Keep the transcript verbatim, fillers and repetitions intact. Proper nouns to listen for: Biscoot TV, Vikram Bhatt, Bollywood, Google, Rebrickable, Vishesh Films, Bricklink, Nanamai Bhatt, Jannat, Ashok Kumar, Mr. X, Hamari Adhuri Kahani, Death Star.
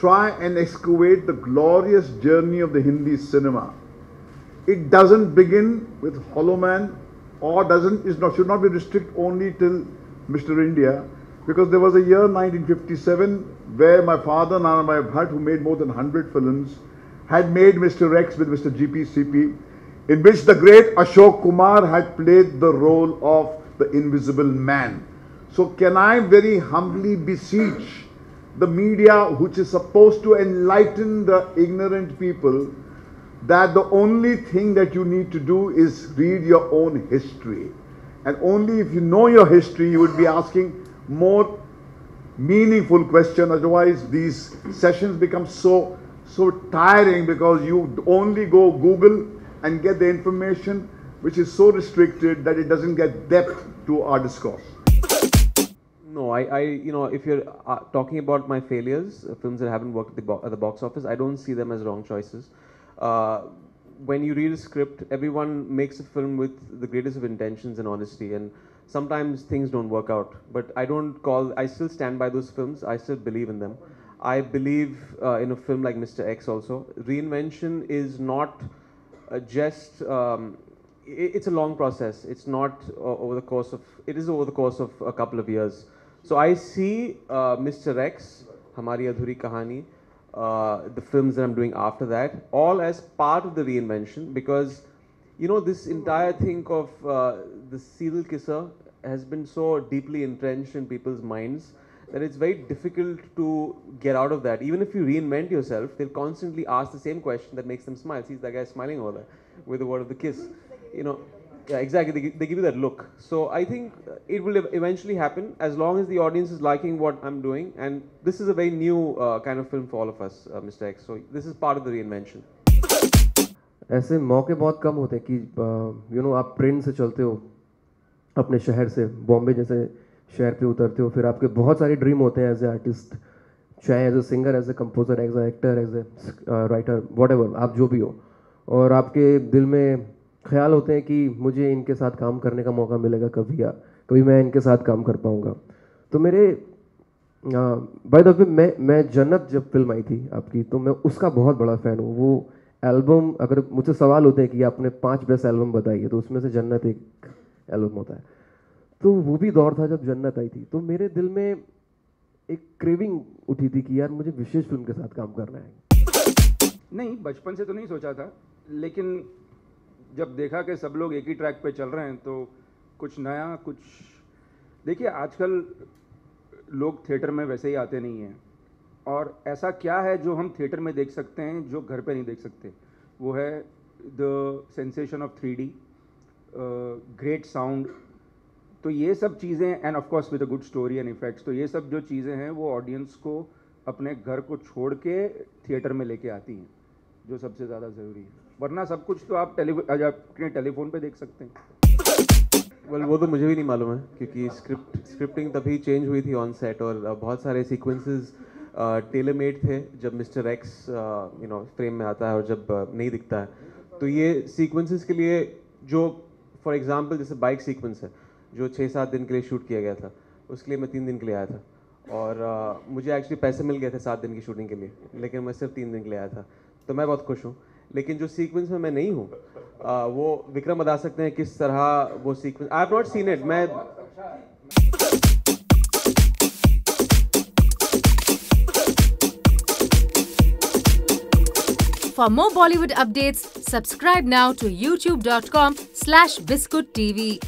try and excavate the glorious journey of the Hindi cinema. It doesn't begin with Hollow Man, or doesn't is not should not be restricted only till Mister India, because there was a year nineteen fifty-seven where my father Nanamai Bhatt, who made more than one hundred films, had made Mister X with Mister G P C P, in which the great Ashok Kumar had played the role of the invisible man. So can I very humbly beseech the media, which is supposed to enlighten the ignorant people, that the only thing that you need to do is read your own history. And only if you know your history, you would be asking more meaningful questions. Otherwise, these sessions become so, so tiring, because you only go Google and get the information which is so restricted that it doesn't get depth to our discourse. No, I, I you know, if you're uh, talking about my failures, uh, films that haven't worked at the, bo at the box office, I don't see them as wrong choices. Uh, when you read a script, everyone makes a film with the greatest of intentions and honesty, and sometimes things don't work out. But I don't call, I still stand by those films, I still believe in them. I believe uh, in a film like Mister X also. Reinvention is not uh, just, um, it, it's a long process. It's not uh, over the course of, it is over the course of a couple of years. So I see uh, Mister X, Hamari Adhuri Kahani, Uh, the films that I'm doing after that, all as part of the reinvention, because, you know, this entire thing of uh, the serial kisser has been so deeply entrenched in people's minds that it's very difficult to get out of that. Even if you reinvent yourself, they'll constantly ask the same question that makes them smile. See, that guy smiling over there with the word of the kiss. You know, yeah, exactly. They, they give you that look. So I think it will eventually happen as long as the audience is liking what I'm doing. And this is a very new uh, kind of film for all of us, uh, Mister X. So this is part of the reinvention. ऐसे मौके बहुत कम होते हैं कि you know आप train से चलते हो अपने शहर से बॉम्बे जैसे शहर पे उतरते हो, फिर आपके बहुत सारे ड्रीम होते हैं एज ए आर्टिस्ट, चाहे as a singer, as a composer, as a actor, as a writer, whatever आप जो भी हो, और आपके दिल में ख्याल होते हैं कि मुझे इनके साथ काम करने का मौका मिलेगा कभी, या कभी मैं इनके साथ काम कर पाऊंगा. तो मेरे बाय द वे मैं मैं जन्नत जब फिल्म आई थी आपकी, तो मैं उसका बहुत बड़ा फ़ैन हूँ. वो एल्बम, अगर मुझसे सवाल होते हैं कि आपने पांच बेस्ट एल्बम बताई है, तो उसमें से जन्नत एक एल्बम होता है. तो वो भी दौर था जब जन्नत आई थी, तो मेरे दिल में एक क्रेविंग उठी थी कि यार मुझे विशेष फिल्म के साथ काम करना है. नहीं, बचपन से तो नहीं सोचा था, लेकिन जब देखा कि सब लोग एक ही ट्रैक पे चल रहे हैं तो कुछ नया, कुछ देखिए. आजकल लोग थिएटर में वैसे ही आते नहीं हैं, और ऐसा क्या है जो हम थिएटर में देख सकते हैं जो घर पे नहीं देख सकते? वो है the sensation of three D, great sound, तो ये सब चीज़ें, and of course with a good story and effects, तो ये सब जो चीज़ें हैं वो ऑडियंस को अपने घर को छोड़ के थिएटर में लेके आती हैं, जो सबसे ज़्यादा ज़रूरी है. वरना सब कुछ तो आप अपने टेलीफोन पे देख सकते हैं. well, वो तो मुझे भी नहीं मालूम है, क्योंकि स्क्रिप्ट स्क्रिप्टिंग तभी चेंज हुई थी ऑन सेट, और बहुत सारे सीक्वेंसेस टेलरमेड थे जब mister X you know frame में आता है और जब uh, नहीं दिखता है. तो ये सीक्वेंसेस के लिए, जो फॉर एग्जांपल जैसे बाइक सीक्वेंस है जो छः सात दिन के लिए शूट किया गया था, उसके लिए मैं तीन दिन के लिए आया था, और uh, मुझे एक्चुअली पैसे मिल गए थे सात दिन की शूटिंग के लिए, लेकिन मैं सिर्फ तीन दिन के लिए आया था, तो मैं बहुत खुश हूँ. लेकिन जो सीक्वेंस में मैं नहीं हूँ, वो विक्रम बता सकते हैं किस तरह वो sequence. I have not seen it. मैं for more Bollywood updates subscribe now to YouTube dot com slash biscuit TV.